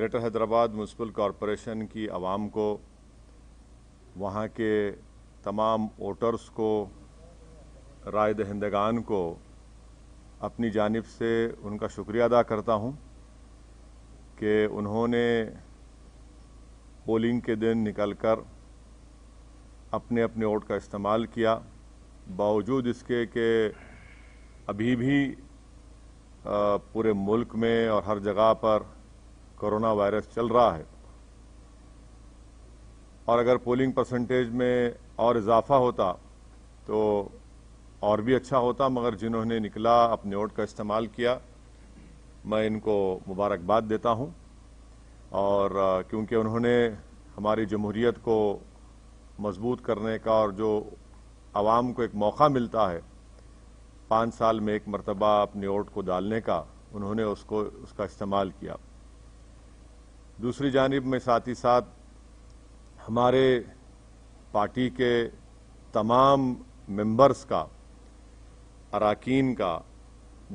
Greater Hyderabad municipal corporation की आवाम को, वहाँ के तमाम वोटर्स को, राय दहंदगान को अपनी जानिब से उनका शुक्रिया अदा करता हूँ कि उन्होंने पोलिंग के दिन निकलकर अपने अपने वोट का इस्तेमाल किया, बावजूद इसके कि अभी भी पूरे मुल्क में और हर जगह पर कोरोना वायरस चल रहा है। और अगर पोलिंग परसेंटेज में और इजाफा होता तो और भी अच्छा होता, मगर जिन्होंने निकला अपने वोट का इस्तेमाल किया, मैं इनको मुबारकबाद देता हूं। और क्योंकि उन्होंने हमारी जमहूरियत को मजबूत करने का और जो आवाम को एक मौका मिलता है 5 साल में एक मरतबा अपने वोट को डालने का, उन्होंने उसका इस्तेमाल किया। दूसरी जानिब में साथ ही साथ हमारे पार्टी के तमाम मेंबर्स का, अराकीन का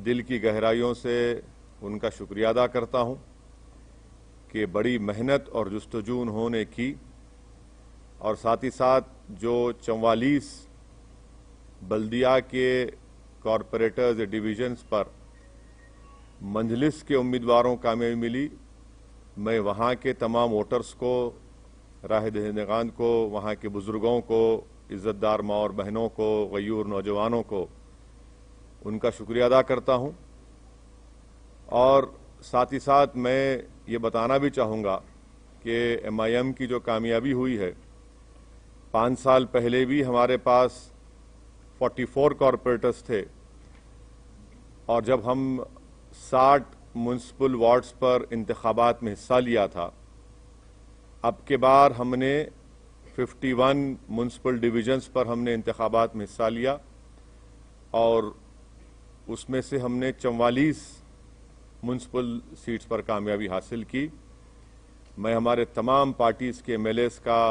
दिल की गहराइयों से उनका शुक्रिया अदा करता हूं कि बड़ी मेहनत और जुस्तजू उन्होंने की। और साथ ही साथ जो 44 बल्दिया के कॉरपोरेटर्स डिवीजन्स पर मंजलिस के उम्मीदवारों कामयाबी मिली, मैं वहाँ के तमाम वोटर्स को, राह दहंदगान को, वहाँ के बुजुर्गों को, इज़्ज़तदार माँ और बहनों को, गयूर नौजवानों को उनका शुक्रिया अदा करता हूं। और साथ ही साथ मैं ये बताना भी चाहूँगा कि MIM की जो कामयाबी हुई है, 5 साल पहले भी हमारे पास 44 कॉरपोरेटर्स थे और जब हम 60 म्यूनसिपल वार्ड्स पर इंतखाबात में हिस्सा लिया था, अब के बार हमने 51 म्यूनसिपल डिवीजन्स पर हमने इंतखाबात में हिस्सा लिया और उसमें से हमने 44 म्यूनसिपल सीट्स पर कामयाबी हासिल की। मैं हमारे तमाम पार्टीज़ के MLAs का,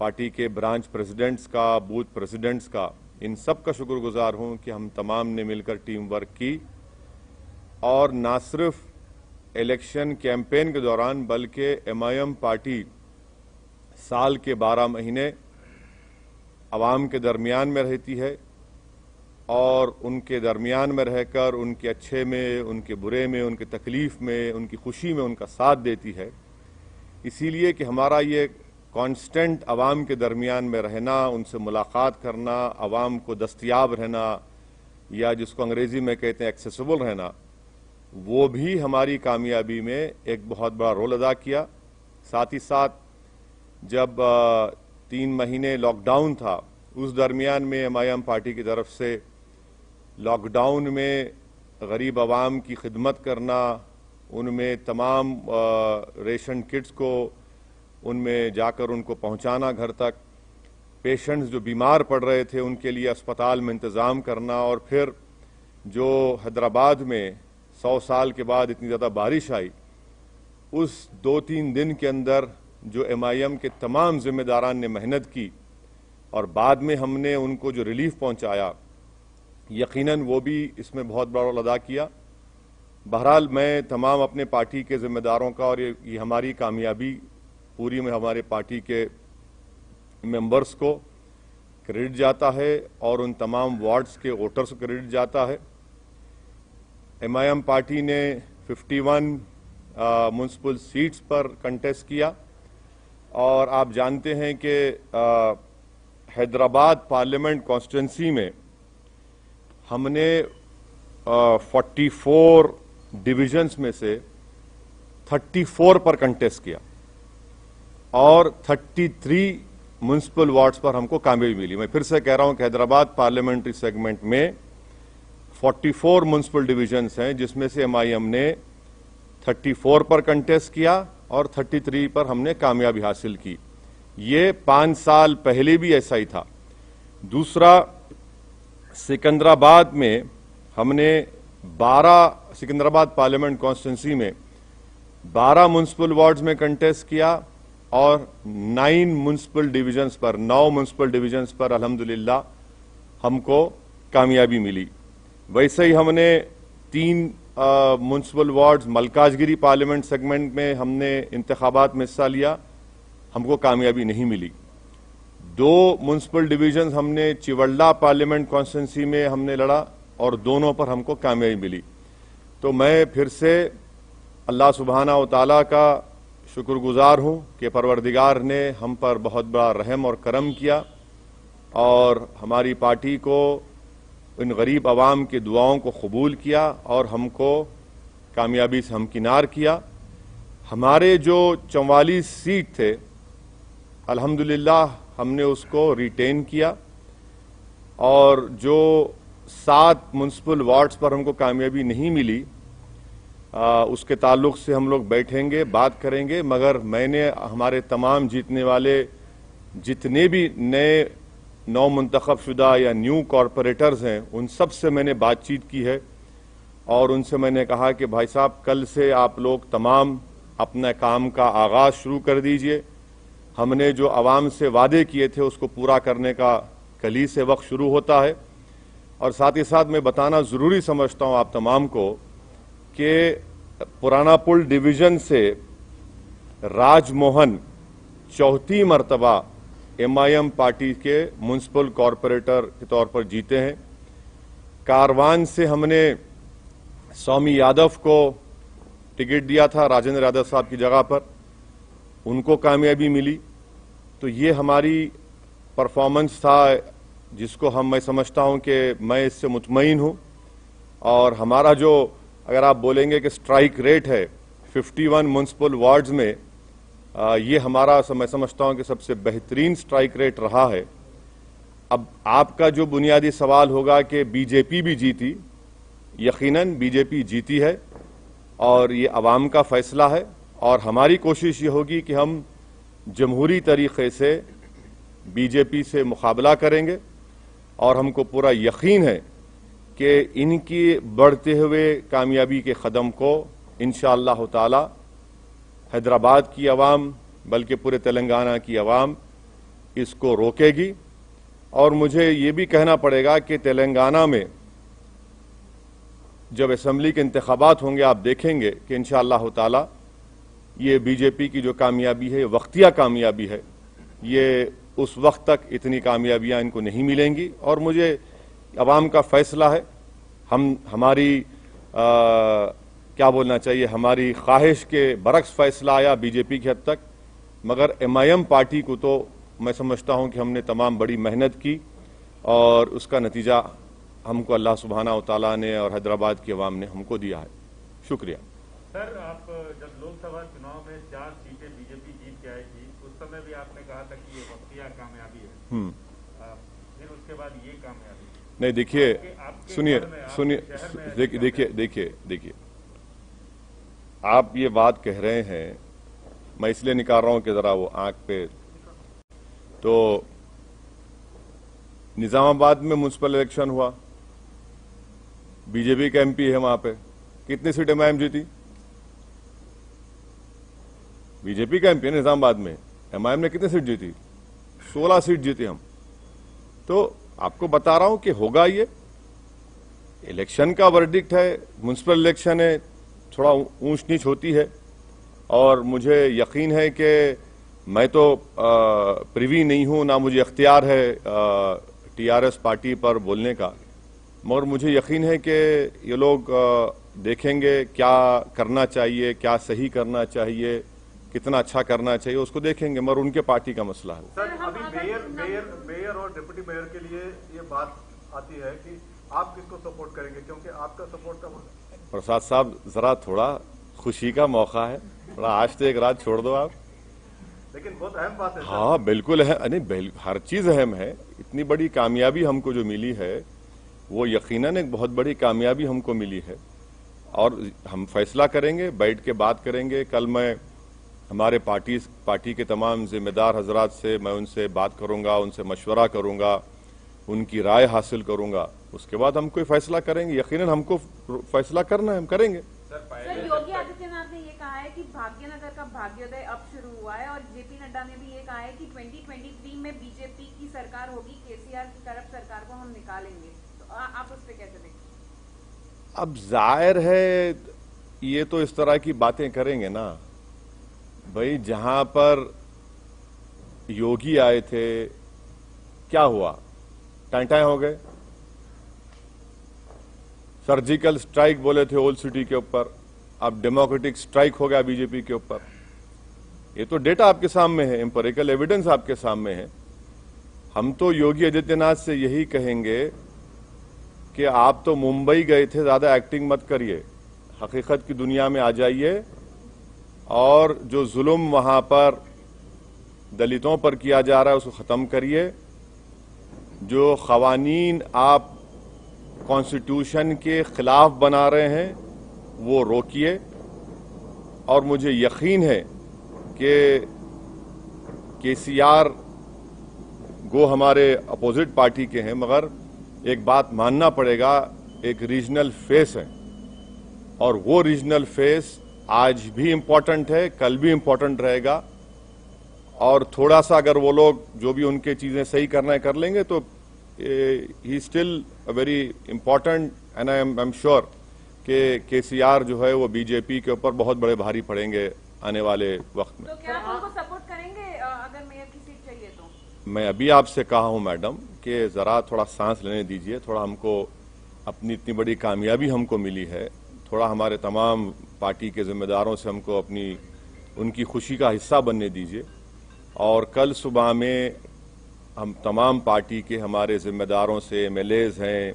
पार्टी के ब्रांच प्रेसिडेंट्स का, बूथ प्रेसिडेंट्स का, इन सब का शुक्रगुजार हूं कि हम तमाम ने मिलकर टीम वर्क की और ना सिर्फ इलेक्शन कैंपेन के दौरान बल्कि MIM पार्टी साल के 12 महीने आवाम के दरमियान में रहती है और उनके दरमियान में रहकर उनके अच्छे में, उनके बुरे में, उनके तकलीफ में, उनकी खुशी में उनका साथ देती है। इसीलिए कि हमारा ये कांस्टेंट आवाम के दरमियान में रहना, उनसे मुलाकात करना, आवाम को दस्तयाब रहना या जिसको अंग्रेजी में कहते हैं एक्सेसिबल रहना, वो भी हमारी कामयाबी में एक बहुत बड़ा रोल अदा किया। साथ ही साथ जब 3 महीने लॉकडाउन था, उस दरमियान में MIM पार्टी की तरफ से लॉकडाउन में गरीब आवाम की खिदमत करना, उनमें तमाम रेशन किट्स को उनमें जाकर उनको पहुंचाना घर तक, पेशेंट्स जो बीमार पड़ रहे थे उनके लिए अस्पताल में इंतज़ाम करना, और फिर जो हैदराबाद में 100 साल के बाद इतनी ज़्यादा बारिश आई, उस 2-3 दिन के अंदर जो MIM के तमाम जिम्मेदारान ने मेहनत की और बाद में हमने उनको जो रिलीफ पहुंचाया, यकीनन वो भी इसमें बहुत बड़ा रोल अदा किया। बहरहाल मैं तमाम अपने पार्टी के जिम्मेदारों का और ये हमारी कामयाबी पूरी में हमारे पार्टी के मेंबर्स को क्रेडिट जाता है और उन तमाम वार्ड्स के वोटर्स को क्रेडिट जाता है। MIM पार्टी ने 51 म्यूनसिपल सीट्स पर कंटेस्ट किया और आप जानते हैं कि हैदराबाद पार्लियामेंट कॉन्स्टिट्यूंसी में हमने 44 डिविजन्स में से 34 पर कंटेस्ट किया और 33 म्यूनसिपल वार्ड्स पर हमको कामयाबी मिली। मैं फिर से कह रहा हूं कि हैदराबाद पार्लियामेंट्री सेगमेंट में 44 म्यूनसिपल डिविजन्स हैं जिसमें से MIM ने 34 पर कंटेस्ट किया और 33 पर हमने कामयाबी हासिल की। ये 5 साल पहले भी ऐसा ही था। दूसरा, सिकंदराबाद में हमने सिकंदराबाद पार्लियामेंट कॉन्स्टिट्यूंसी में 12 म्यूनसिपल वार्ड्स में कंटेस्ट किया और 9 म्यूनसिपल डिविजन्स पर अल्हम्दुलिल्लाह हमको कामयाबी मिली। वैसे ही हमने 3 municipal wards Malkajgiri parliament segment में हमने इंतखाबात में हिस्सा लिया, हमको कामयाबी नहीं मिली। दो म्यूनसिपल डिवीजन हमने चिवल्ला पार्लियामेंट कॉन्स्टिट्यूंसी में हमने लड़ा और दोनों पर हमको कामयाबी मिली। तो मैं फिर से अल्लाह सुबहाना व तआला का शुक्रगुजार हूं कि परवरदिगार ने हम पर बहुत बड़ा रहम और करम किया और हमारी पार्टी को इन गरीब आवाम की दुआओं को कबूल किया और हमको कामयाबी से हमकिनार किया। हमारे जो 44 सीट थे अल्हम्दुलिल्लाह हमने उसको रिटेन किया और जो 7 म्युनिसिपल वार्ड्स पर हमको कामयाबी नहीं मिली उसके ताल्लुक से हम लोग बैठेंगे, बात करेंगे। मगर मैंने हमारे तमाम जीतने वाले जितने भी नए नौ मुंतखब शुदा या न्यू कॉरपोरेटर्स हैं उन सब से मैंने बातचीत की है और उनसे मैंने कहा कि भाई साहब कल से आप लोग तमाम अपने काम का आगाज़ शुरू कर दीजिए। हमने जो आवाम से वादे किए थे उसको पूरा करने का कल ही से वक्त शुरू होता है। और साथ ही साथ मैं बताना ज़रूरी समझता हूँ आप तमाम को कि पुराना पुल डिवीज़न से राजमोहन चौथी मरतबा एमआईएम पार्टी के म्यूनसिपल कॉरपोरेटर के तौर पर जीते हैं। कारवान से हमने स्वामी यादव को टिकट दिया था राजेंद्र यादव साहब की जगह पर, उनको कामयाबी मिली। तो ये हमारी परफॉर्मेंस था जिसको मैं समझता हूं कि मैं इससे मुतमईन हूं। और हमारा जो अगर आप बोलेंगे कि स्ट्राइक रेट है 51 म्यूनसिपल वार्ड्स में, ये हमारा मैं समझता हूं कि सबसे बेहतरीन स्ट्राइक रेट रहा है। अब आपका जो बुनियादी सवाल होगा कि बीजेपी भी जीती, यकीनन बीजेपी जीती है और ये अवाम का फैसला है। और हमारी कोशिश ये होगी कि हम जमहूरी तरीक़े से बीजेपी से मुकाबला करेंगे और हमको पूरा यकीन है कि इनकी बढ़ते हुए कामयाबी के क़दम को इंशाअल्लाह ताला हैदराबाद की आवाम बल्कि पूरे तेलंगाना की आवाम इसको रोकेगी। और मुझे ये भी कहना पड़ेगा कि तेलंगाना में जब असम्बली के इंतखाबात होंगे आप देखेंगे कि इंशाअल्लाह ताला ये बीजेपी की जो कामयाबी है वक्तिया कामयाबी है, ये उस वक्त तक इतनी कामयाबियां इनको नहीं मिलेंगी। और मुझे आवाम का फैसला है, हम हमारी क्या बोलना चाहिए, हमारी ख्वाहिश के बरक्स फैसला आया बीजेपी की हद तक। मगर एमआईएम पार्टी को तो मैं समझता हूं कि हमने तमाम बड़ी मेहनत की और उसका नतीजा हमको अल्लाह सुबहाना व तआला ने और हैदराबाद की आवाम ने हमको दिया है। शुक्रिया। सर, आप जब लोकसभा चुनाव में 4 सीटें बीजेपी जीत के आई थी उस समय भी आपने कहा था कि ये वक्तिया कामयाबी है, फिर उसके बाद ये कामयाबी नहीं। देखिए, सुनिए, देखिए आप ये बात कह रहे हैं, मैं इसलिए निकाल रहा हूं कि जरा वो आंख पे। तो निजामाबाद में म्यूनसिपल इलेक्शन हुआ, बीजेपी का एमपी है वहां पे, कितनी सीटें एमआईएम जीती? बीजेपी का एमपी है निजामाबाद में, एमआईएम ने कितनी सीट जीती? 16 सीट जीती हम। तो आपको बता रहा हूं कि होगा, ये इलेक्शन का वर्डिक्ट है, म्यूनसिपल इलेक्शन है, थोड़ा ऊंच नीच होती है। और मुझे यकीन है कि मैं तो प्रिवी नहीं हूं, ना मुझे इख्तियार है टीआरएस पार्टी पर बोलने का, मगर मुझे यकीन है कि ये लोग देखेंगे क्या करना चाहिए, क्या सही करना चाहिए, कितना अच्छा करना चाहिए उसको देखेंगे, मगर उनके पार्टी का मसला है। सर, अभी मेयर और डिप्टी मेयर के लिए ये बात आती है कि आप किसको सपोर्ट करेंगे, क्योंकि आपका सपोर्ट कम है। प्रसाद साहब, जरा थोड़ा खुशी का मौका है, थोड़ा आज तो एक रात छोड़ दो आप। लेकिन बहुत अहम बात है। हाँ बिल्कुल है, नहीं हर चीज अहम है। इतनी बड़ी कामयाबी हमको जो मिली है वो यकीनन एक बहुत बड़ी कामयाबी हमको मिली है और हम फैसला करेंगे, बैठ के बात करेंगे। कल मैं हमारे पार्टी के तमाम जिम्मेदार हजरात से मैं उनसे बात करूँगा, उनसे मशवरा करूँगा, उनकी राय हासिल करूँगा, उसके बाद हम कोई फैसला करेंगे। यकीनन हमको फैसला करना है, हम करेंगे। सर, योगी आदित्यनाथ ने ये कहा है कि भाग्यनगर का भाग्योदय अब शुरू हुआ है और जेपी नड्डा ने भी ये कहा है कि 2023 में बीजेपी की सरकार होगी, केसीआर की करप्ट सरकार को हम निकालेंगे। तो आप उस पर कैसे देखते हैं? अब जाहिर है ये तो इस तरह की बातें करेंगे ना भाई। जहां पर योगी आए थे क्या हुआ, टाइटाएं हो गए। सर्जिकल स्ट्राइक बोले थे ओल्ड सिटी के ऊपर, अब डेमोक्रेटिक स्ट्राइक हो गया बीजेपी के ऊपर। ये तो डेटा आपके सामने है, एम्पिरिकल एविडेंस आपके सामने है। हम तो योगी आदित्यनाथ से यही कहेंगे कि आप तो मुंबई गए थे, ज्यादा एक्टिंग मत करिए, हकीकत की दुनिया में आ जाइए। और जो जुल्म वहां पर दलितों पर किया जा रहा है उसको खत्म करिए। जो खवानीन आप कॉन्स्टिट्यूशन के खिलाफ बना रहे हैं वो रोकिए। और मुझे यकीन है कि केसीआर गो हमारे अपोजिट पार्टी के हैं, मगर एक बात मानना पड़ेगा, एक रीजनल फेस है और वो रीजनल फेस आज भी इम्पॉर्टेंट है, कल भी इम्पॉर्टेंट रहेगा। और थोड़ा सा अगर वो लोग जो भी उनके चीजें सही करना है कर लेंगे तो ही still a very important and I am sure कि केसीआर जो है वो बीजेपी के ऊपर बहुत बड़े भारी पड़ेंगे आने वाले वक्त में। तो क्या आप उनको सपोर्ट करेंगे अगर मेयर की सीट चाहिए तो? मैं अभी आपसे कहा हूं मैडम कि जरा थोड़ा सांस लेने दीजिए, थोड़ा हमको अपनी इतनी बड़ी कामयाबी हमको मिली है, थोड़ा हमारे तमाम पार्टी के जिम्मेदारों से हमको अपनी उनकी खुशी का हिस्सा बनने दीजिए। और कल सुबह में हम तमाम पार्टी के हमारे जिम्मेदारों से, MLAs हैं,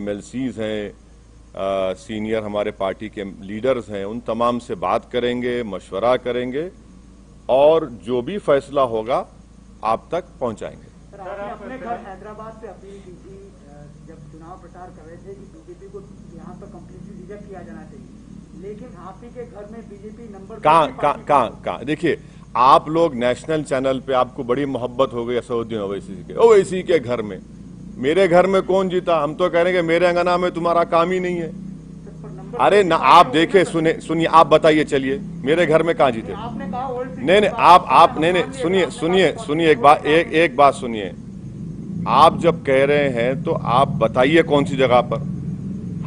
MLCs हैं, सीनियर हमारे पार्टी के लीडर्स हैं, उन तमाम से बात करेंगे, मशवरा करेंगे और जो भी फैसला होगा आप तक पहुंचाएंगे। सर आपने अपने घर हैदराबाद से अपील की थी जब चुनाव प्रचार कर रहे थे कि बीजेपी को यहाँ पर कंप्लीटली रिजेक्ट किया जाना चाहिए, लेकिन आप ही के घर में बीजेपी नंबर कहाँ? देखिए आप लोग नेशनल चैनल पे आपको बड़ी मोहब्बत हो गई असदुद्दीन ओवैसी के घर में, मेरे घर में कौन जीता? हम तो कह रहे हैं कि मेरे अंगना में तुम्हारा काम ही नहीं है। अरे ना आप देखे सुनिए, आप बताइए, चलिए मेरे घर में कहाँ जीते? नहीं आप नहीं सुनिए एक बात सुनिए। आप जब कह रहे हैं तो आप बताइए कौन सी जगह पर।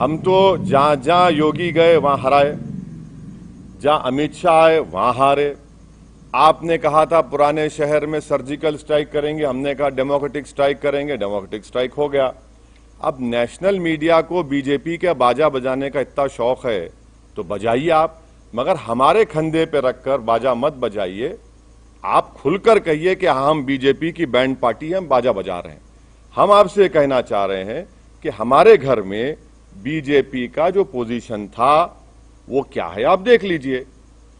हम तो जहाँ योगी गए वहाँ हराए, जहाँ अमित शाह आए वहाँ हारे। आपने कहा था पुराने शहर में सर्जिकल स्ट्राइक करेंगे, हमने कहा डेमोक्रेटिक स्ट्राइक करेंगे, डेमोक्रेटिक स्ट्राइक हो गया। अब नेशनल मीडिया को बीजेपी के बाजा बजाने का इतना शौक है तो बजाइए आप, मगर हमारे कंधे पे रखकर बाजा मत बजाइए। आप खुलकर कहिए कि हम बीजेपी की बैंड पार्टी है, हम बाजा बजा रहे हैं। हम आपसे कहना चाह रहे हैं कि हमारे घर में बीजेपी का जो पोजीशन था वो क्या है आप देख लीजिए।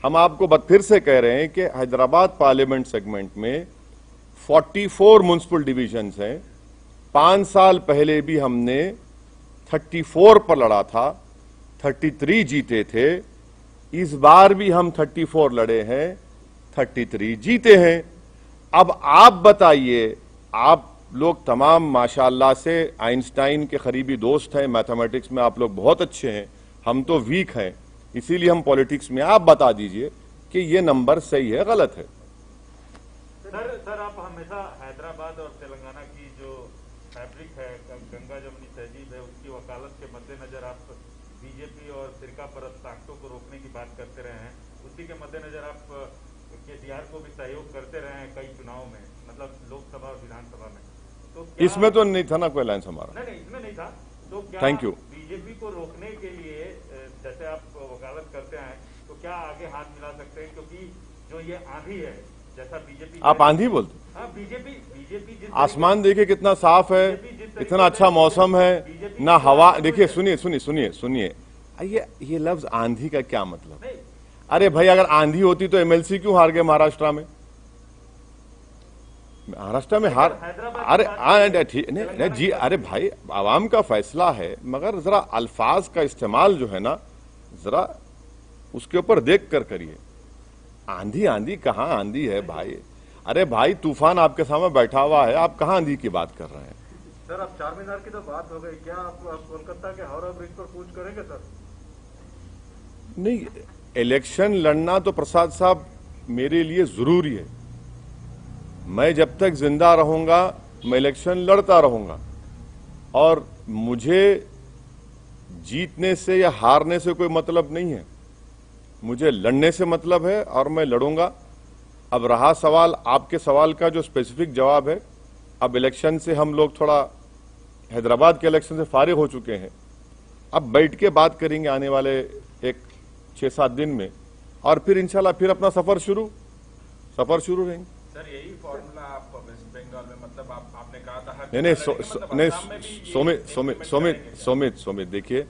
हम आपको फिर से कह रहे हैं कि हैदराबाद पार्लियामेंट सेगमेंट में 44 म्युनिसिपल डिवीजन्स हैं। 5 साल पहले भी हमने 34 पर लड़ा था, 33 जीते थे। इस बार भी हम 34 लड़े हैं, 33 जीते हैं। अब आप बताइए, आप लोग तमाम माशाल्लाह से आइंस्टाइन के करीबी दोस्त हैं, मैथमेटिक्स में आप लोग बहुत अच्छे हैं, हम तो वीक हैं, इसीलिए हम पॉलिटिक्स में। आप बता दीजिए कि ये नंबर सही है गलत है। सर आप हमेशा हैदराबाद और तेलंगाना की जो फैब्रिक है, गंगा जमुनी तहजीब है, उसकी वकालत के मद्देनजर आप बीजेपी और फिरका परस्त ताकतों को रोकने की बात करते रहे हैं। उसी के मद्देनजर आप केसीआर को भी सहयोग करते रहे हैं कई चुनाव में, मतलब लोकसभा और विधानसभा में। तो इसमें तो नहीं था ना कोई अलायंस हमारा, नहीं इसमें नहीं था। तो थैंक यू। बीजेपी को रोकने के लिए जैसे आप वकालत करते हैं तो क्या आगे हाथ मिला सकते हैं? क्योंकि जो ये आंधी है, जैसा बीजेपी आप आंधी बोलते हैं, हाँ, बीजेपी आसमान देखिए कितना साफ है, इतना अच्छा मौसम है ना, हवा देखिए। सुनिए ये लफ्ज आंधी का क्या मतलब? अरे भाई अगर आंधी होती तो एमएलसी क्यों हार गए महाराष्ट्र में? महाराष्ट्र में हार, अरे ठीक नहीं जी, अरे भाई आवाम का फैसला है, मगर जरा अल्फाज का इस्तेमाल जो है ना जरा उसके ऊपर देख कर करिए। आंधी आंधी कहाँ आंधी है भाई? अरे भाई तूफान आपके सामने बैठा हुआ है, आप कहाँ आंधी की बात कर रहे हैं? सर आप चार मीनार की तो बात हो गई, क्या आप कोलकाता के हावड़ा ब्रिज पर कूच करेंगे सर? नहीं, इलेक्शन लड़ना तो प्रसाद साहब मेरे लिए जरूरी है। मैं जब तक जिंदा रहूंगा मैं इलेक्शन लड़ता रहूंगा और मुझे जीतने से या हारने से कोई मतलब नहीं है, मुझे लड़ने से मतलब है और मैं लड़ूंगा। अब रहा सवाल आपके सवाल का जो स्पेसिफिक जवाब है, अब इलेक्शन से हम लोग थोड़ा हैदराबाद के इलेक्शन से फारिग हो चुके हैं, अब बैठ के बात करेंगे आने वाले एक 6-7 दिन में और फिर इंशाल्लाह फिर अपना सफर शुरू रहेंगे। सर यही फॉर्मूला आप वेस्ट बंगाल में मतलब आपने कहा था नहीं सोमित देखिए,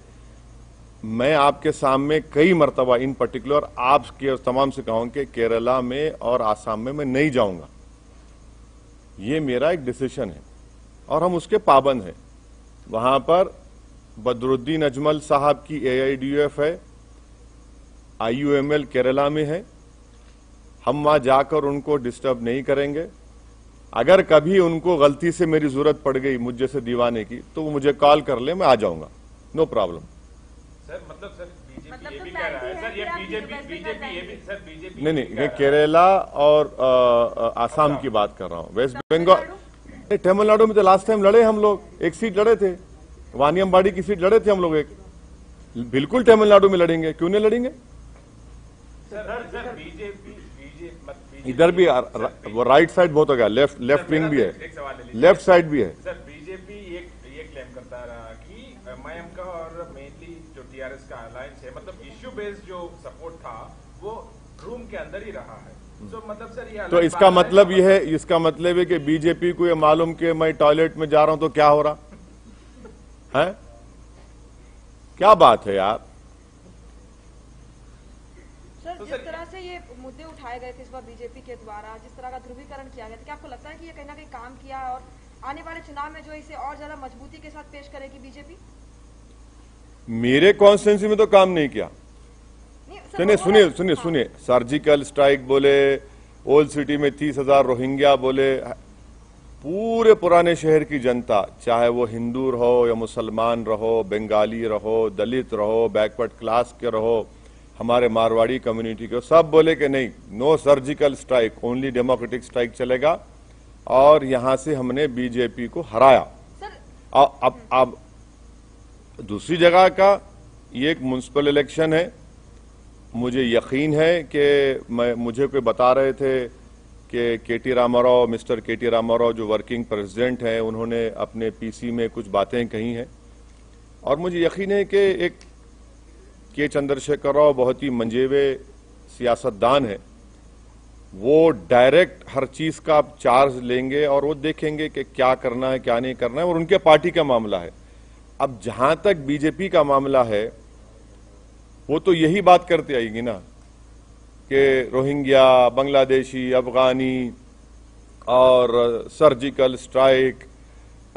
मैं आपके सामने कई मरतबा इन पर्टिकुलर आपके तमाम से कहूँ कि केरला में और आसाम में मैं नहीं जाऊंगा, ये मेरा एक डिसीशन है और हम उसके पाबंद हैं। वहां पर बदरुद्दीन अजमल साहब की AIDF है, IUML केरला में है, हम वहां जाकर उनको डिस्टर्ब नहीं करेंगे। अगर कभी उनको गलती से मेरी जरूरत पड़ गई मुझ जैसे दीवाने की तो वो मुझे कॉल कर ले, मैं आ जाऊंगा, नो प्रॉब्लम। नहीं, केरला और आसाम की बात कर रहा हूँ। वेस्ट बंगाल, तमिलनाडु में तो लास्ट टाइम लड़े हम लोग, एक सीट लड़े थे, वानियमबाड़ी की सीट लड़े थे हम लोग एक, बिल्कुल तमिलनाडु में लड़ेंगे, क्यों नहीं लड़ेंगे। इधर भी वो राइट साइड बहुत हो गया, लेफ्ट विंग भी है, लेफ्ट साइड भी है। सर बीजेपी ये क्लेम करता रहा कि एमआईएम का और मेनली जो TRS का अलायंस है, मतलब इश्यू बेस्ड जो सपोर्ट था वो रूम के अंदर ही रहा है, तो मतलब सर ये तो इसका मतलब है कि बीजेपी को ये मालूम कि मैं टॉयलेट में जा रहा हूं तो क्या हो रहा है, क्या बात है यार। तो जिस तरह से ये मुद्दे उठाए गए थे इस बार बीजेपी के द्वारा, जिस तरह का ध्रुवीकरण किया गया था, क्या आपको लगता है कि ये कहीं ना कहीं काम किया और आने वाले चुनाव में जो इसे और ज्यादा मजबूती के साथ पेश करेगी बीजेपी? मेरे कॉन्स्टिट्यूएंसी में तो काम नहीं किया। सुनिए, सर्जिकल स्ट्राइक बोले, ओल्ड सिटी में 30,000 रोहिंग्या बोले, पूरे पुराने शहर की जनता, चाहे वो हिंदू रहो या मुसलमान रहो, बंगाली रहो, दलित रहो, बैकवर्ड क्लास के रहो, हमारे मारवाड़ी कम्युनिटी को, सब बोले कि नहीं, no surgical strike, only democratic strike चलेगा और यहां से हमने बीजेपी को हराया। अब दूसरी जगह का ये एक म्युनिसिपल इलेक्शन है, मुझे यकीन है कि मुझे कोई बता रहे थे कि मिस्टर के टी रामाराव जो वर्किंग प्रेसिडेंट हैं, उन्होंने अपने PC में कुछ बातें कही हैं और मुझे यकीन है कि एक K. चंद्रशेखर राव बहुत ही मंजेवे सियासतदान है, वो डायरेक्ट हर चीज का आप चार्ज लेंगे और वो देखेंगे कि क्या करना है क्या नहीं करना है, और उनके पार्टी का मामला है। अब जहां तक बीजेपी का मामला है, वो तो यही बात करते आएगी ना कि रोहिंग्या, बांग्लादेशी, अफगानी और सर्जिकल स्ट्राइक,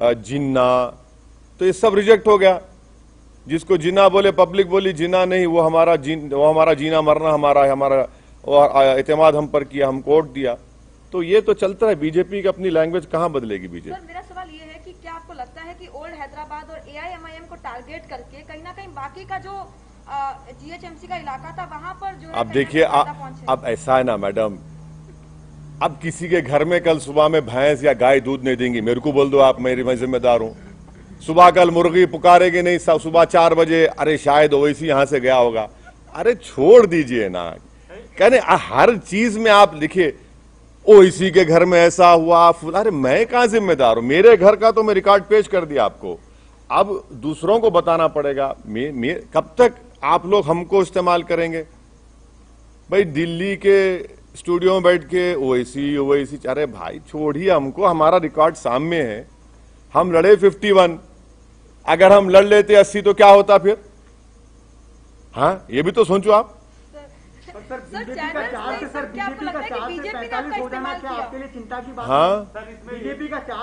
जिन्ना, तो ये सब रिजेक्ट हो गया। जिसको जिना बोले, पब्लिक बोली जिना नहीं, वो हमारा जीना मरना हमारा है, हमारा एतमाद हम पर किया, हमको वोट दिया, तो ये तो चलता है। बीजेपी की अपनी लैंग्वेज कहाँ बदलेगी बीजेपी। सर मेरा सवाल ये है कि क्या आपको लगता है कि ओल्ड हैदराबाद और AIMIM को टारगेट करके कहीं ना कहीं बाकी का जो GHMC का इलाका था वहाँ पर जो, आप देखिए, अब ऐसा है ना मैडम, अब किसी के घर में कल सुबह में भैंस या गाय दूध नहीं देंगी, मेरे को बोल दो आप, मैं जिम्मेदार हूँ। सुबह कल मुर्गी पुकारेगी नहीं, सुबह 4 बजे, अरे शायद ओवैसी यहां से गया होगा, अरे छोड़ दीजिए ना। कहने हर चीज में आप लिखे ओवैसी के घर में ऐसा हुआ, अरे मैं कहां जिम्मेदार हूं, मेरे घर का तो मैं रिकॉर्ड पेश कर दिया आपको, अब दूसरों को बताना पड़ेगा। कब तक आप लोग हमको इस्तेमाल करेंगे भाई, दिल्ली के स्टूडियो में बैठ के ओवैसी, अरे भाई छोड़िए हमको, हमारा रिकॉर्ड सामने है, हम लड़े 51, अगर हम लड़ लेते 80 तो क्या होता फिर, हाँ ये भी तो सोचो आप। सर बीजेपी का 4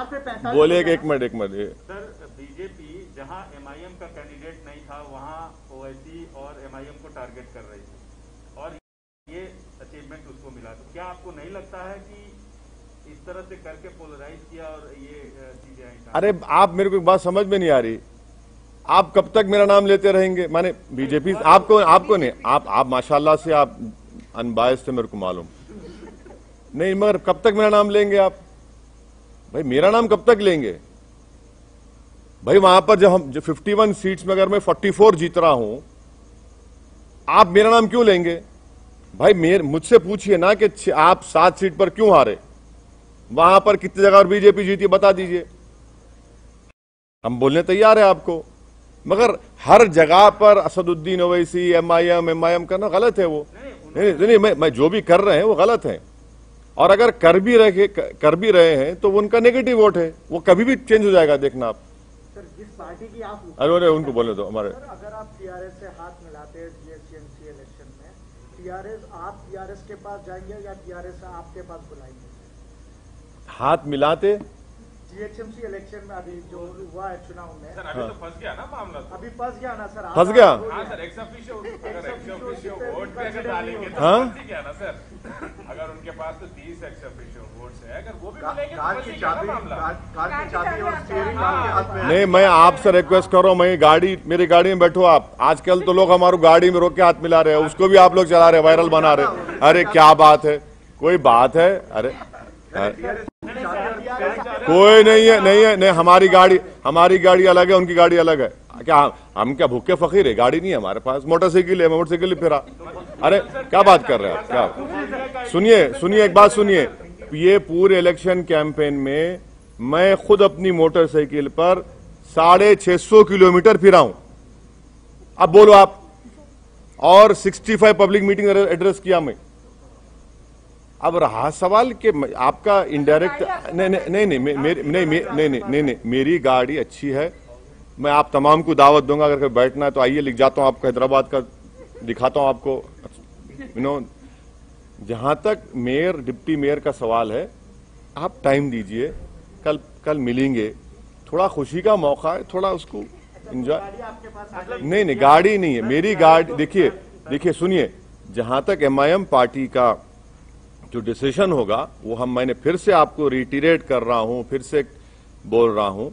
से 45 बोले, एक मिनट सर बीजेपी जहाँ MIM का कैंडिडेट नहीं था वहाँ ओवैसी और MIM को टारगेट कर रही थी और ये अचीवमेंट उसको मिला, तो क्या आपको नहीं लगता है कि इस तरह से करके पोलराइज किया और ये चीजें? अरे आप, मेरे को एक बात समझ में नहीं आ रही, आप कब तक मेरा नाम लेते रहेंगे, माने बीजेपी आपको नहीं, आप माशाल्लाह से आप अनबायस्ड है, मेरे को मालूम नहीं, मगर कब तक मेरा नाम लेंगे आप, भाई मेरा नाम कब तक लेंगे, भाई वहां पर जब हम 51 सीट्स में अगर मैं 44 जीत रहा हूं, आप मेरा नाम क्यों लेंगे? भाई मुझसे पूछिए ना कि आप 7 सीट पर क्यों हारे, वहां पर कितनी जगह और बीजेपी जीती बता दीजिए। हम बोलने तैयार है आपको, मगर हर जगह पर असदुद्दीन ओवैसी एमआईएम करना गलत है। वो नहीं, मैं जो भी कर रहे हैं वो गलत है, और अगर कर भी रहे हैं तो उनका नेगेटिव वोट है, वो कभी भी चेंज हो जाएगा, देखना आप। सर, जिस पार्टी की आप अरे उनको बोले तो हमारे सर, अगर आप टीआरएस से हाथ मिलाते हैं जीएचएमसी इलेक्शन में, टीआरएस आप टीआरएस के पास जाएंगे या टीआरएस आपके पास बुलाएंगे? हाथ मिलाते जीएचएमसी इलेक्शन में अभी जो हुआ है चुनाव में सर, अभी तो फंस गया ना मामला, अभी फंस गया ना सर, फंस गया। हाँ सर, एक्स ऑफिशियो वोट पे अगर डालेंगे तो फंस ही गया ना सर। अगर उनके पास तो 30 एक्स ऑफिशियो वोट्स है, अगर वो भी मिलेंगे कार की चाबी और स्टीयरिंग आपके हाथ में। नहीं, मैं आपसे रिक्वेस्ट कर रहा हूँ, मेरी गाड़ी में बैठो आप। आजकल तो लोग हमारी गाड़ी में रोक के हाथ मिला रहे हैं, उसको भी आप लोग चला रहे, वायरल बना रहे। अरे क्या बात है, कोई बात है? अरे कोई नहीं है, हमारी गाड़ी अलग है, उनकी गाड़ी अलग है। क्या हम क्या भूखे फकीर है? गाड़ी नहीं है हमारे पास, मोटरसाइकिल फिरा। अरे क्या बात कर रहे हैं आप? क्या सुनिए एक बात सुनिए, ये पूरे इलेक्शन कैंपेन में मैं खुद अपनी मोटरसाइकिल पर 650 किलोमीटर फिरा हूं। अब बोलो आप, और 65 पब्लिक मीटिंग एड्रेस किया मैं। अब रहा सवाल कि आपका इनडायरेक्ट नहीं, मेरी गाड़ी अच्छी है, मैं आप तमाम को दावत दूंगा, अगर कभी बैठना है तो आइए, लिख जाता हूँ आपको, हैदराबाद का दिखाता हूँ आपको। जहां तक मेयर डिप्टी मेयर का सवाल है, आप टाइम दीजिए, कल मिलेंगे, थोड़ा खुशी का मौका है, थोड़ा उसको इंजॉय। नहीं, गाड़ी नहीं है मेरी गाड़ी। देखिए सुनिए, जहां तक एमआईएम पार्टी का जो डिसीजन होगा वो मैंने फिर से आपको रिटीरेट कर रहा हूं, फिर से बोल रहा हूं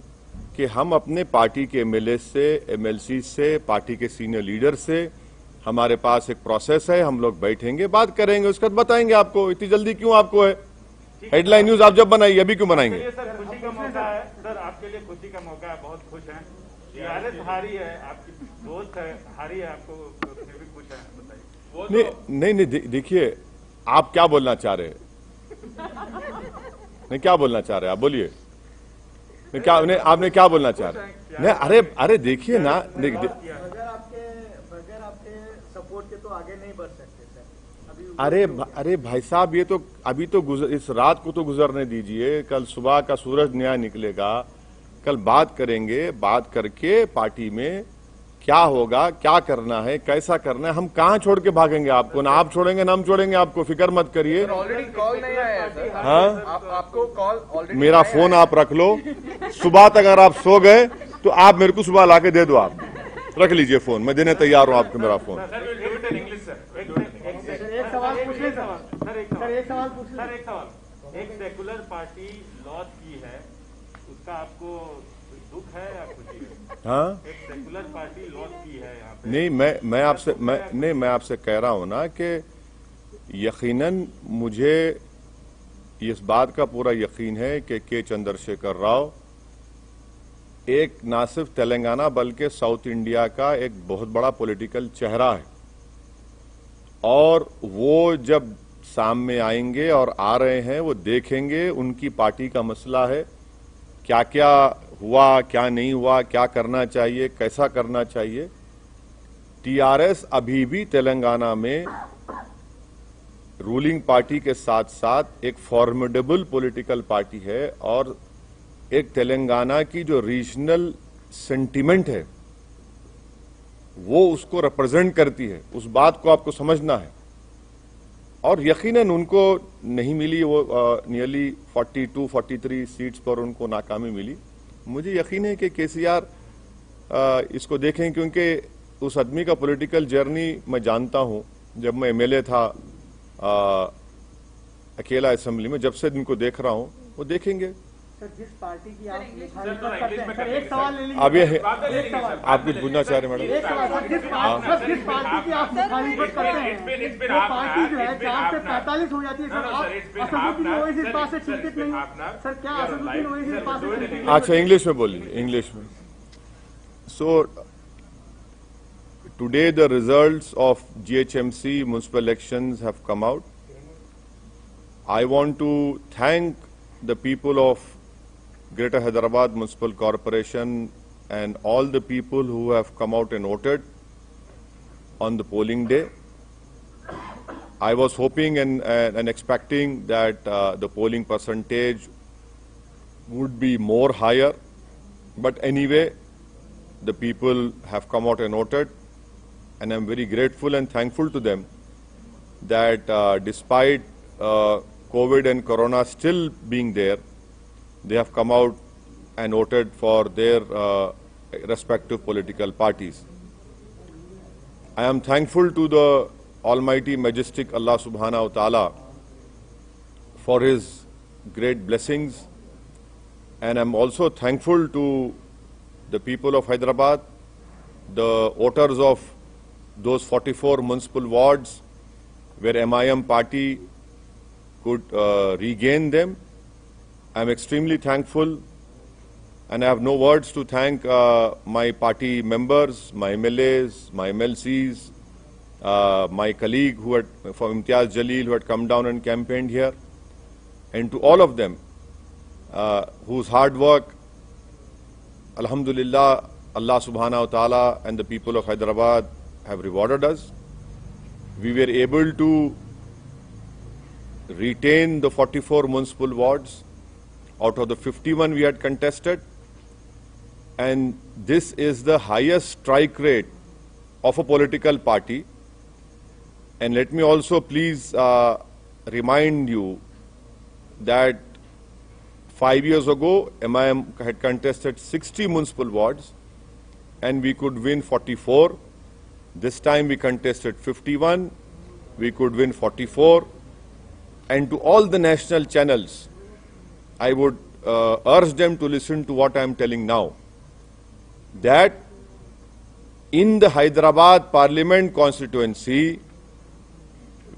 कि हम अपने पार्टी के एमएलए से, एमएलसी से, पार्टी के सीनियर लीडर से, हमारे पास एक प्रोसेस है, हम लोग बैठेंगे, बात करेंगे, उसके बाद बताएंगे आपको। इतनी जल्दी क्यों आपको है? हेडलाइन न्यूज आप जब बनाइए, अभी क्यों बनाएंगे? सर, खुशी का मौका है सर, आपके लिए खुशी का मौका है, बहुत खुश है। टीआरएस हारी है, आपकी दोस्त है, हारी है, आपको खुश है, बताइए। नहीं, देखिए आप क्या बोलना चाह रहे हैं, क्या बोलना चाह रहे हैं आप, बोलिए। आपने क्या बोलना चाह रहे हैं? नहीं, अरे देखिए ना, बगैर आपके सपोर्ट के तो आगे नहीं बढ़ सकते सर। अरे भाई साहब, ये तो अभी तो इस रात को तो गुजरने दीजिए, कल सुबह का सूरज नया निकलेगा, कल बात करेंगे, बात करके पार्टी में क्या होगा, क्या करना है, कैसा करना है, हम कहाँ छोड़ के भागेंगे आपको? ना आप छोड़ेंगे ना हम छोड़ेंगे आपको, फिक्र मत करिए। ऑलरेडी कॉल नहीं आया है। हाँ, आपको कॉल ऑलरेडी, मेरा फोन आप रख लो, सुबह तक अगर आप सो गए तो आप मेरे को सुबह लाके दे दो, आप रख लीजिए फोन, मैं देने तैयार हूँ आपको मेरा फोन। एक सेकुलर पार्टी लॉस की है, उसका आपको दुख है या खुशी है? हाँ, एक सेकुलर पार्टी लॉस की है यहाँ पे। नहीं, मैं आपसे कह रहा हूं ना कि यकीनन मुझे इस बात का पूरा यकीन है कि के. चंद्रशेखर राव एक ना सिर्फ तेलंगाना बल्कि साउथ इंडिया का एक बहुत बड़ा पॉलिटिकल चेहरा है, और वो जब सामने आएंगे और आ रहे हैं, वो देखेंगे उनकी पार्टी का मसला है, क्या क्या हुआ, क्या नहीं हुआ, क्या करना चाहिए, कैसा करना चाहिए। टीआरएस अभी भी तेलंगाना में रूलिंग पार्टी के साथ साथ एक फॉर्मिडेबल पॉलिटिकल पार्टी है, और एक तेलंगाना की जो रीजनल सेंटिमेंट है वो उसको रिप्रेजेंट करती है, उस बात को आपको समझना है। और यकीनन उनको नहीं मिली, वो नियरली 42-43 सीट्स पर उनको नाकामी मिली। मुझे यकीन है कि केसीआर इसको देखें, क्योंकि उस आदमी का पॉलिटिकल जर्नी मैं जानता हूं। जब मैं एमएलए था अकेला असेंबली में, जब से इनको देख रहा हूं, वो देखेंगे। सर, जिस पार्टी की आप आप कुछ पूछना चाह रहे मैडम? अच्छा, इंग्लिश में बोलिए, इंग्लिश में। So today the results of GHMC municipal elections have come out. I want to thank the people of Greater Hyderabad Municipal Corporation and all the people who have come out and voted on the polling day. I was hoping and expecting that the polling percentage would be more higher, but anyway, the people have come out and voted, and I'm very grateful and thankful to them that despite COVID and Corona still being there, they have come out and voted for their respective political parties. I am thankful to the Almighty Majestic Allah Subhanahu wa Ta'ala for His great blessings, and I am also thankful to the people of Hyderabad, the voters of those 44 municipal wards where MIM party could regain them. I am extremely thankful, and I have no words to thank my party members, my MLAs, my MLCs, my colleague who had, from Imtiaz Jaleel, who had come down and campaigned here, and to all of them whose hard work, Alhamdulillah, Allah Subhanahu wa Ta'ala and the people of Hyderabad have rewarded us. We were able to retain the 44 municipal wards out of the 51 we had contested, and this is the highest strike rate of a political party. And let me also please remind you that 5 years ago, MIM had contested 60 municipal wards and we could win 44. This time we contested 51, we could win 44. And to all the national channels, I would urge them to listen to what I am telling now, that in the Hyderabad Parliament constituency,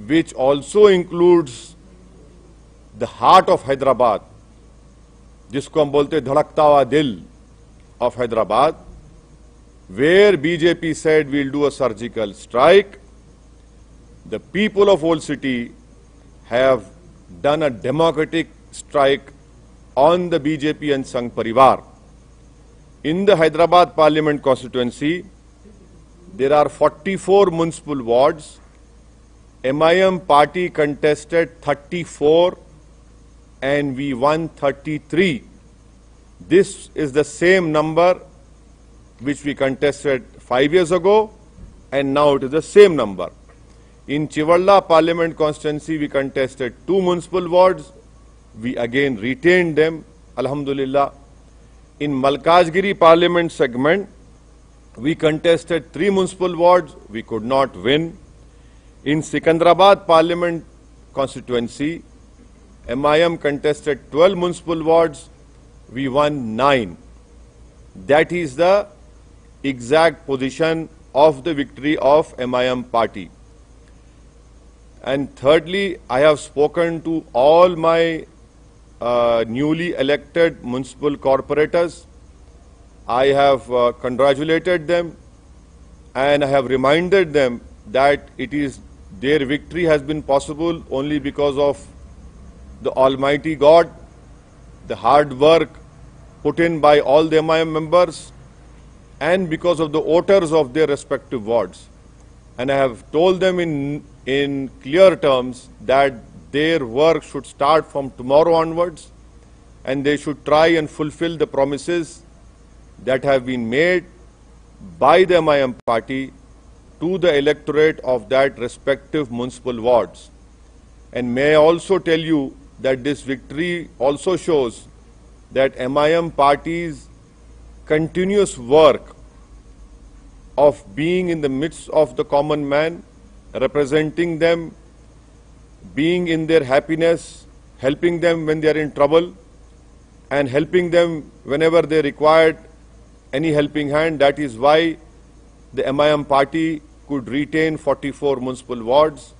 which also includes the heart of Hyderabad, जिसको हम बोलते धड़कता हुआ दिल of Hyderabad, where BJP said we'll do a surgical strike, the people of Old City have done a democratic strike on the BJP and Sangh Parivar. In the Hyderabad Parliament constituency, there are 44 municipal wards. MIM party contested 34 and we won 33. This is the same number which we contested 5 years ago, and now it is the same number. In Chevella Parliament constituency, we contested 2 municipal wards. We again retained them, Alhamdulillah. In Malkajgiri Parliament segment, we contested 3 municipal wards, we could not win. In Secunderabad Parliament constituency, MIM contested 12 municipal wards, we won 9. That is the exact position of the victory of MIM party. And thirdly, I have spoken to all my newly elected municipal corporators. I have congratulated them and I have reminded them that it is their victory has been possible only because of the Almighty God, the hard work put in by all the MIM members, and because of the voters of their respective wards. And I have told them in clear terms that their work should start from tomorrow onwards, and they should try and fulfill the promises that have been made by the MIM party to the electorate of that respective municipal wards. And may I also tell you that this victory also shows that MIM party's continuous work of being in the midst of the common man, representing them, being in their happiness, helping them when they are in trouble, and helping them whenever they required any helping hand. That is why the MIM party could retain 44 municipal wards.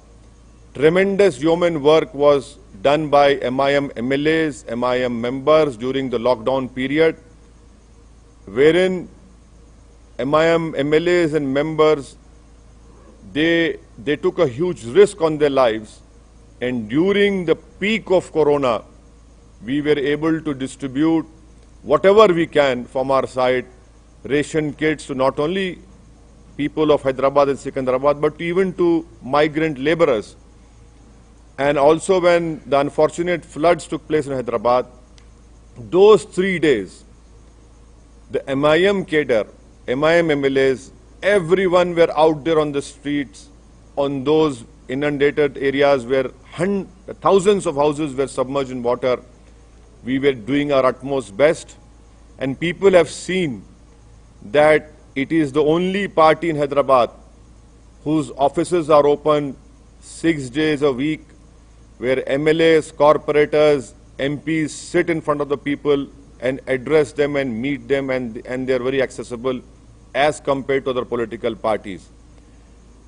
Tremendous human work was done by MIM MLAs, MIM members during the lockdown period, wherein MIM MLAs and members, they took a huge risk on their lives, and during the peak of Corona, we were able to distribute whatever we can from our side, ration kits to not only people of Hyderabad and Secunderabad, but even to migrant laborers. And also when the unfortunate floods took place in Hyderabad, those 3 days, the MIM cadre, MIM MLAs, everyone were out there on the streets, on those inundated areas where thousands of houses were submerged in water. We were doing our utmost best, and people have seen that it is the only party in Hyderabad whose offices are open 6 days a week, where MLAs, corporators, MPs sit in front of the people and address them and meet them, and they are very accessible as compared to other political parties.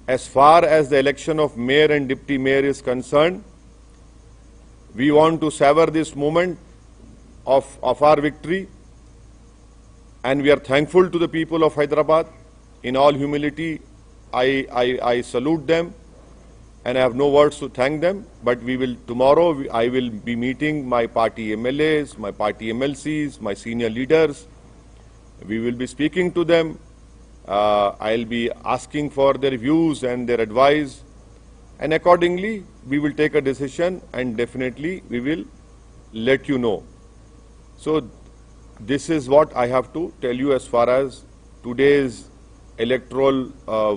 As far as the election of mayor and deputy mayor is concerned, we want to savour this moment of our victory, and we are thankful to the people of Hyderabad. In all humility, I salute them, and I have no words to thank them. But tomorrow I will be meeting my party MLAs, my party MLCs, my senior leaders. We will be speaking to them. I'll be asking for their views and their advice, and accordingly we will take a decision, and definitely we will let you know. So this is what I have to tell you as far as today's electoral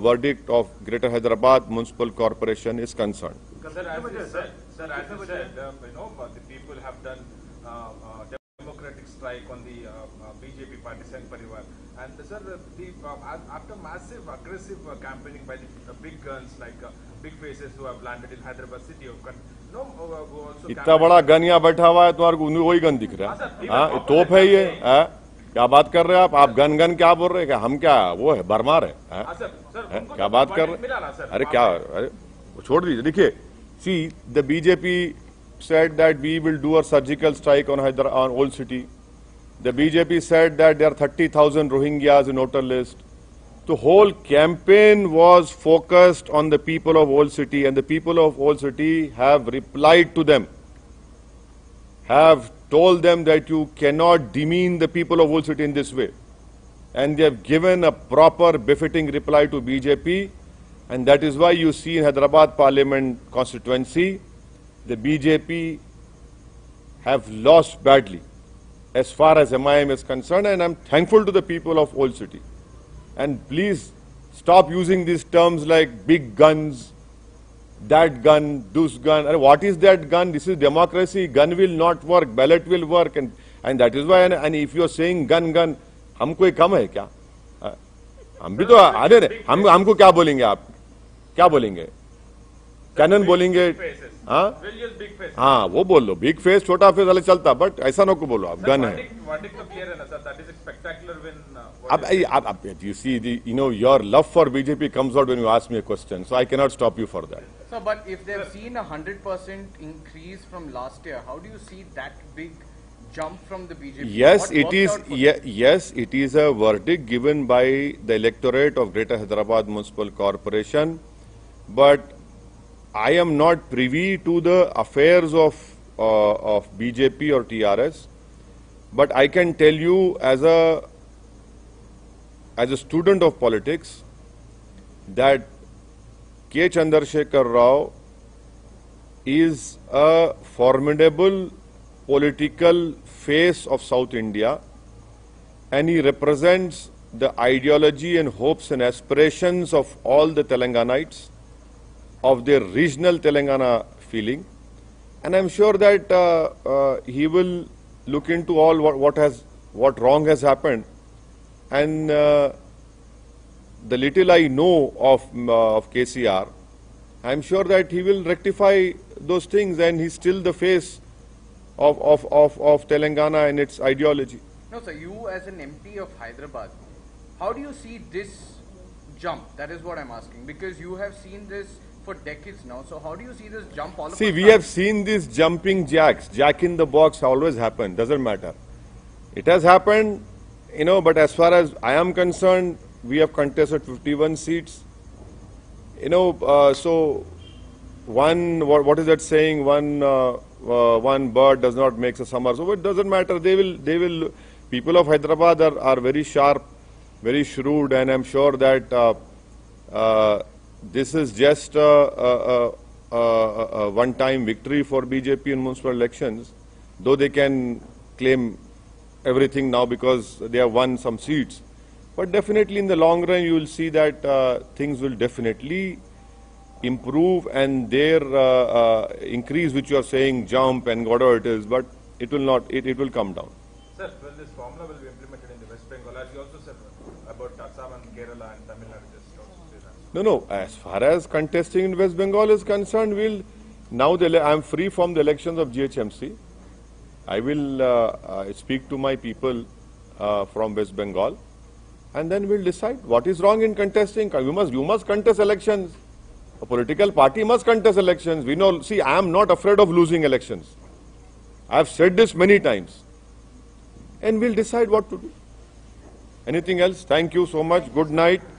verdict of Greater Hyderabad Municipal Corporation is concerned. Sir, as you said, you know, the people have done democratic strike on the BJP party, Sangh Parivar. And sir, after massive aggressive campaigning by the big guns like big faces who have landed in Hyderabad city, इतना बड़ा gun यहाँ बैठा हुआ है, तुम्हारे को वही gun दिख रहा है? हाँ, तोप है ये, क्या बात कर रहे हैं आप? गन क्या बोल रहे हैं? हम क्या वो है बरमार है? क्या बात कर रहे हैं? अरे क्या, अरे छोड़ दीजिए। देखिए, see the BJP said that we will do a surgical strike on Old City. The BJP said that there are 30,000 Rohingyas in voter list. The whole campaign was focused on the people of Old City, and the people of Old City have replied to them, have told them that you cannot demean the people of Old City in this way, and they have given a proper befitting reply to BJP, and that is why you see in Hyderabad Parliament constituency, the BJP have lost badly as far as MIM is concerned, and I'm thankful to the people of Old City. And please stop using these terms like big guns, that gun, this gun. What is that gun? This is democracy. Gun will not work. Ballot will work. And that is why, and if you are saying gun, हम कोई कम है क्या? हम भी तो आधे हैं। हमको क्या बोलेंगे आप? क्या बोलेंगे? कैनन बोलेंगे? हाँ हाँ, वो बोल लो, बिग फेस छोटा फेस अलग चलता, बट ऐसा ना को बोलो आप गन है। अब you see, you know, your love for BJP comes out when you ask me a question, so I cannot stop you for that. Sir, but if they have seen a 100% increase from last year, how do you see that big jump from the BJP? Yes, it is a verdict given by the electorate of Greater Hyderabad Municipal Corporation, but I am not privy to the affairs of BJP or TRS, but I can tell you as a student of politics that K. Chandrasekhar Rao is a formidable political face of South India, and he represents the ideology and hopes and aspirations of all the Telanganites, of their regional Telangana feeling, and I'm sure that he will look into all what wrong has happened, and the little I know of KCR, I'm sure that he will rectify those things, and he's still the face of Telangana and its ideology. No, sir, you as an MP of Hyderabad, how do you see this jump? That is what I'm asking, because you have seen this for decades now. So how do you see this jump all over? See, we have seen this jumping jacks, jack in the box always happen, doesn't matter. It has happened, you know, but as far as I am concerned, We have contested 51 seats. You know, so one, what is that saying? One bird does not make a summer. So it doesn't matter. They will. People of Hyderabad are very sharp, very shrewd, and I'm sure that this is just a one-time victory for BJP in municipal elections, though they can claim everything now because they have won some seats. But definitely in the long run, you will see that things will definitely improve, and their increase, which you are saying jump and whatever it is, but it will not, it will come down. Sir, well, this formula will be implemented in the West Bengal, as you also said about Assam and Kerala and Tamil Nadu. No. As far as contesting in West Bengal is concerned, I am free from the elections of GHMC. I will speak to my people from West Bengal, and then we'll decide what is wrong in contesting. You must contest elections. A political party must contest elections. We know. See, I am not afraid of losing elections. I have said this many times, and we'll decide what to do. Anything else? Thank you so much. Good night.